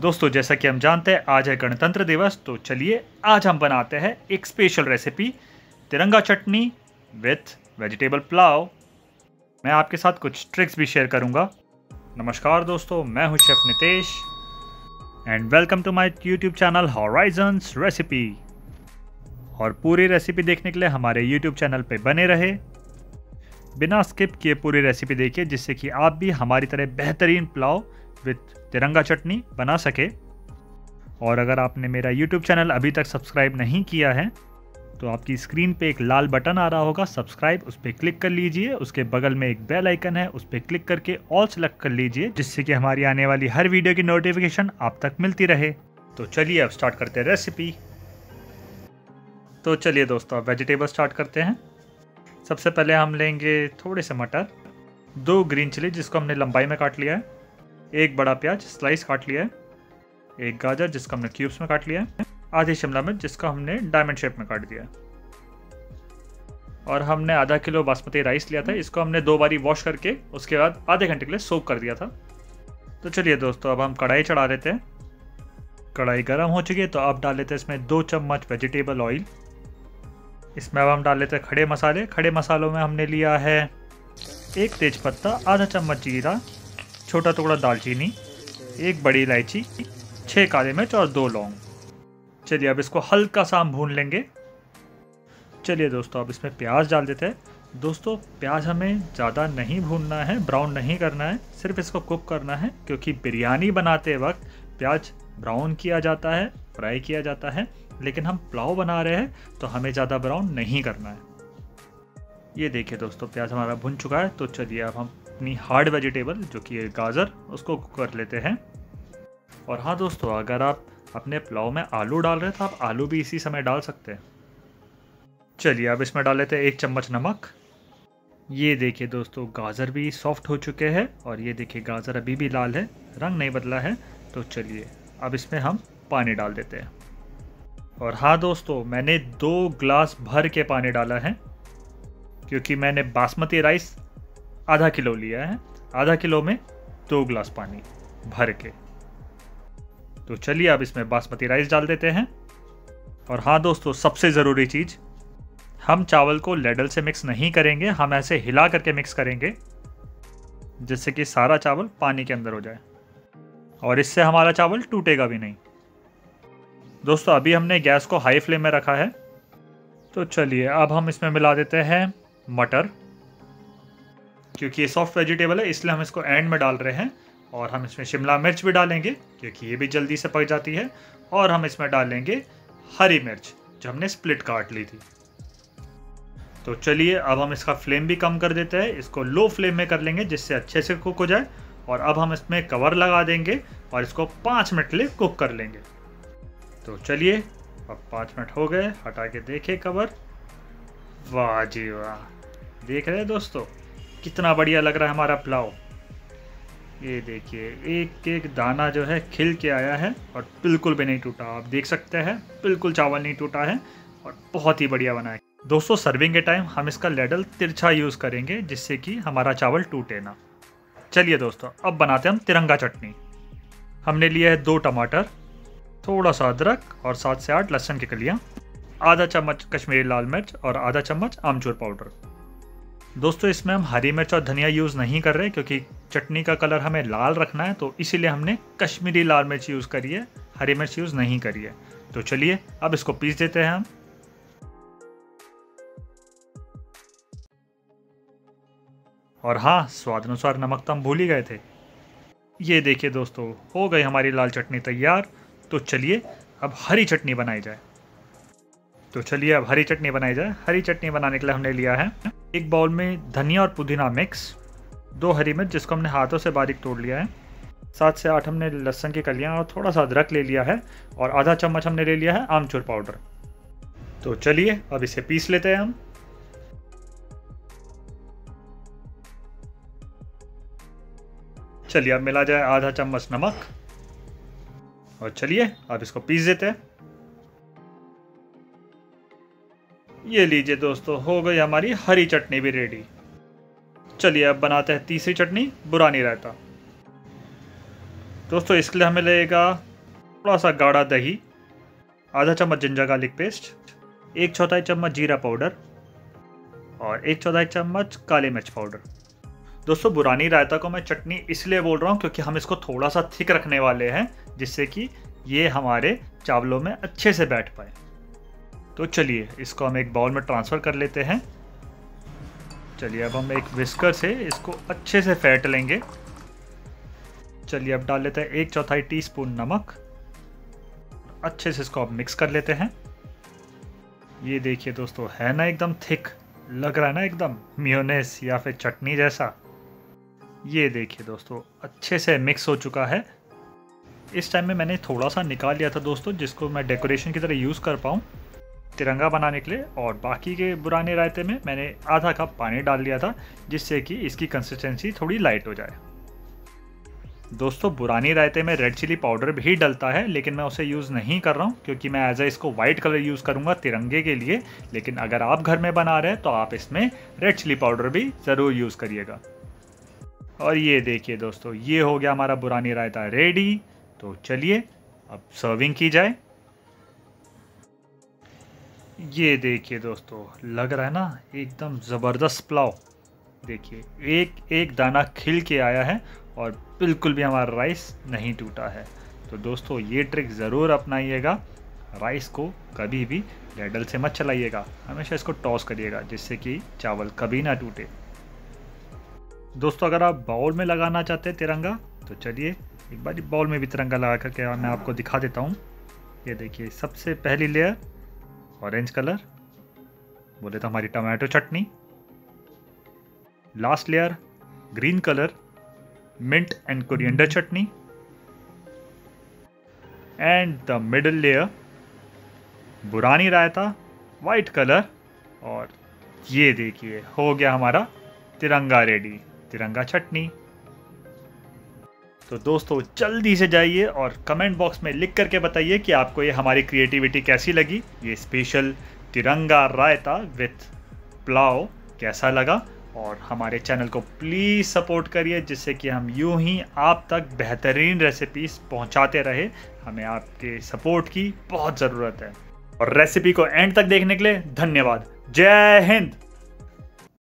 दोस्तों जैसा कि हम जानते हैं आज है गणतंत्र दिवस, तो चलिए आज हम बनाते हैं एक स्पेशल रेसिपी तिरंगा चटनी विथ वेजिटेबल पुलाव। मैं आपके साथ कुछ ट्रिक्स भी शेयर करूंगा। नमस्कार दोस्तों, मैं हूं chef Nitesh and welcome to my YouTube channel Horizons recipe. और पूरी रेसिपी देखने के लिए हमारे यूट्यूब चैनल पे बने रहे, बिना स्किप किए पूरी रेसिपी देखिए, जिससे कि आप भी हमारी तरह बेहतरीन पुलाव विथ तिरंगा चटनी बना सके। और अगर आपने मेरा यूट्यूब चैनल अभी तक सब्सक्राइब नहीं किया है तो आपकी स्क्रीन पे एक लाल बटन आ रहा होगा सब्सक्राइब, उस पर क्लिक कर लीजिए। उसके बगल में एक बेल आइकन है, उस पर क्लिक करके ऑल सेलेक्ट कर लीजिए, जिससे कि हमारी आने वाली हर वीडियो की नोटिफिकेशन आप तक मिलती रहे। तो चलिए अब स्टार्ट करते हैं रेसिपी। तो चलिए दोस्तों अब वेजिटेबल स्टार्ट करते हैं। सबसे पहले हम लेंगे थोड़े से मटर, 2 ग्रीन चिली जिसको हमने लंबाई में काट लिया है, 1 बड़ा प्याज स्लाइस काट लिया है, 1 गाजर जिसको हमने क्यूब्स में काट लिया है, आधी शिमला मिर्च जिसको हमने डायमंड शेप में काट दिया, और हमने आधा किलो बासमती राइस लिया था। इसको हमने 2 बारी वॉश करके उसके बाद आधे घंटे के लिए सोक कर दिया था। तो चलिए दोस्तों अब हम कढ़ाई चढ़ा लेते हैं। कढ़ाई गर्म हो चुकी है तो अब डाल लेते हैं इसमें 2 चम्मच वेजिटेबल ऑयल। इसमें अब हम डाल लेते हैं खड़े मसाले। खड़े मसालों में हमने लिया है 1 तेजपत्ता, आधा चम्मच जीरा, छोटा टुकड़ा दालचीनी, 1 बड़ी इलायची, 6 काले मिर्च और 2 लौंग। चलिए अब इसको हल्का सा हम भून लेंगे। चलिए दोस्तों अब इसमें प्याज डाल देते हैं। दोस्तों प्याज हमें ज़्यादा नहीं भूनना है, ब्राउन नहीं करना है, सिर्फ इसको कुक करना है, क्योंकि बिरयानी बनाते वक्त प्याज ब्राउन किया जाता है, फ्राई किया जाता है, लेकिन हम पुलाव बना रहे हैं तो हमें ज़्यादा ब्राउन नहीं करना है। ये देखिए दोस्तों प्याज हमारा भुन चुका है। तो चलिए अब हम अपनी हार्ड वेजिटेबल जो कि है गाजर, उसको कुक कर लेते हैं। और हाँ दोस्तों, अगर आप अपने पुलाव में आलू डाल रहे हैं तो आप आलू भी इसी समय डाल सकते हैं। चलिए अब इसमें डाल लेते हैं 1 चम्मच नमक। ये देखिए दोस्तों गाजर भी सॉफ्ट हो चुके हैं और ये देखिए गाजर अभी भी लाल है, रंग नहीं बदला है। तो चलिए अब इसमें हम पानी डाल देते हैं। और हाँ दोस्तों, मैंने 2 ग्लास भर के पानी डाला है, क्योंकि मैंने बासमती राइस आधा किलो लिया है, आधा किलो में 2 ग्लास पानी भर के। तो चलिए अब इसमें बासमती राइस डाल देते हैं। और हाँ दोस्तों, सबसे ज़रूरी चीज़, हम चावल को लेडल से मिक्स नहीं करेंगे, हम ऐसे हिला करके मिक्स करेंगे, जिससे कि सारा चावल पानी के अंदर हो जाए और इससे हमारा चावल टूटेगा भी नहीं। दोस्तों अभी हमने गैस को हाई फ्लेम में रखा है। तो चलिए अब हम इसमें मिला देते हैं मटर, क्योंकि ये सॉफ्ट वेजिटेबल है इसलिए हम इसको एंड में डाल रहे हैं। और हम इसमें शिमला मिर्च भी डालेंगे, क्योंकि ये भी जल्दी से पक जाती है। और हम इसमें डालेंगे हरी मिर्च जो हमने स्प्लिट काट ली थी। तो चलिए अब हम इसका फ्लेम भी कम कर देते हैं, इसको लो फ्लेम में कर लेंगे जिससे अच्छे से कुक हो जाए। और अब हम इसमें कवर लगा देंगे और इसको 5 मिनट के लिए कुक कर लेंगे। तो चलिए अब 5 मिनट हो गए, हटा के देखे कवर। वाह जी वाह, देख रहे हैं दोस्तों कितना बढ़िया लग रहा है हमारा पुलाव। ये देखिए एक एक दाना जो है खिल के आया है और बिल्कुल भी नहीं टूटा। आप देख सकते हैं बिल्कुल चावल नहीं टूटा है और बहुत ही बढ़िया बना है। दोस्तों सर्विंग के टाइम हम इसका लेडल तिरछा यूज़ करेंगे, जिससे कि हमारा चावल टूटे ना। चलिए दोस्तों अब बनाते हैं हम तिरंगा चटनी। हमने लिया है 2 टमाटर, थोड़ा सा अदरक और 7 से 8 लहसुन की कलियाँ, आधा चम्मच कश्मीरी लाल मिर्च और आधा चम्मच आमचूर पाउडर। दोस्तों इसमें हम हरी मिर्च और धनिया यूज़ नहीं कर रहे, क्योंकि चटनी का कलर हमें लाल रखना है, तो इसीलिए हमने कश्मीरी लाल मिर्च यूज़ करी है, हरी मिर्च यूज़ नहीं करी है। तो चलिए अब इसको पीस देते हैं हम। और हाँ, स्वाद अनुसार नमक तो हम भूल ही गए थे। ये देखिए दोस्तों हो गई हमारी लाल चटनी तैयार। तो चलिए अब हरी चटनी बनाई जाए। हरी चटनी बनाने के लिए हमने लिया है एक बाउल में धनिया और पुदीना मिक्स, 2 हरी मिर्च जिसको हमने हाथों से बारीक तोड़ लिया है, 7 से 8 हमने लहसुन की कलियाँ और थोड़ा सा अदरक ले लिया है, और आधा चम्मच हमने ले लिया है आमचूर पाउडर। तो चलिए अब इसे पीस लेते हैं हम। चलिए अब मिला जाए आधा चम्मच नमक, और चलिए अब इसको पीस देते हैं। ये लीजिए दोस्तों, हो गई हमारी हरी चटनी भी रेडी। चलिए अब बनाते हैं तीसरी चटनी, बुरानी रायता। दोस्तों इसके लिए हमें लगेगा थोड़ा सा गाढ़ा दही, आधा चम्मच जिंजर गार्लिक पेस्ट, 1/4 चम्मच जीरा पाउडर और 1/4 चम्मच काली मिर्च पाउडर। दोस्तों बुरानी रायता को मैं चटनी इसलिए बोल रहा हूँ क्योंकि हम इसको थोड़ा सा थिक रखने वाले हैं, जिससे कि ये हमारे चावलों में अच्छे से बैठ पाए। तो चलिए इसको हम एक बाउल में ट्रांसफ़र कर लेते हैं। चलिए अब हम एक विस्कर से इसको अच्छे से फेंट लेंगे। चलिए अब डाल लेते हैं 1/4 टीस्पून नमक, अच्छे से इसको आप मिक्स कर लेते हैं। ये देखिए दोस्तों, है ना एकदम थिक लग रहा है ना, एकदम मेयोनेज़ या फिर चटनी जैसा। ये देखिए दोस्तों अच्छे से मिक्स हो चुका है। इस टाइम में मैंने थोड़ा सा निकाल लिया था दोस्तों, जिसको मैं डेकोरेशन की तरह यूज़ कर पाऊँ तिरंगा बनाने के लिए। और बाकी के बुरानी रायते में मैंने आधा कप पानी डाल लिया था, जिससे कि इसकी कंसिस्टेंसी थोड़ी लाइट हो जाए। दोस्तों बुरानी रायते में रेड चिली पाउडर भी डलता है, लेकिन मैं उसे यूज़ नहीं कर रहा हूँ क्योंकि मैं एज ए इसको वाइट कलर यूज़ करूँगा तिरंगे के लिए। लेकिन अगर आप घर में बना रहे हैं तो आप इसमें रेड चिली पाउडर भी ज़रूर यूज़ करिएगा। और ये देखिए दोस्तों, ये हो गया हमारा बुरानी रायता रेडी। तो चलिए अब सर्विंग की जाए। ये देखिए दोस्तों, लग रहा है ना एकदम ज़बरदस्त पुलाव। देखिए एक एक दाना खिल के आया है और बिल्कुल भी हमारा राइस नहीं टूटा है। तो दोस्तों ये ट्रिक ज़रूर अपनाइएगा। राइस को कभी भी लैडल से मत चलाइएगा, हमेशा इसको टॉस करिएगा, जिससे कि चावल कभी ना टूटे। दोस्तों अगर आप बाउल में लगाना चाहते हैं तिरंगा, तो चलिए एक बार बाउल में भी तिरंगा लगा करके मैं आपको दिखा देता हूँ। ये देखिए सबसे पहली लेयर ऑरेंज कलर, बोले तो हमारी tomato chutney. Last layer green colour, mint and coriander chutney. And the middle layer burani raita, white colour. और ये देखिए हो गया हमारा तिरंगा रेडी, तिरंगा चटनी। तो दोस्तों जल्दी से जाइए और कमेंट बॉक्स में लिख करके बताइए कि आपको ये हमारी क्रिएटिविटी कैसी लगी, ये स्पेशल तिरंगा रायता विथ पुलाव कैसा लगा। और हमारे चैनल को प्लीज़ सपोर्ट करिए, जिससे कि हम यूं ही आप तक बेहतरीन रेसिपीज़ पहुंचाते रहे। हमें आपके सपोर्ट की बहुत ज़रूरत है। और रेसिपी को एंड तक देखने के लिए धन्यवाद। जय हिंद।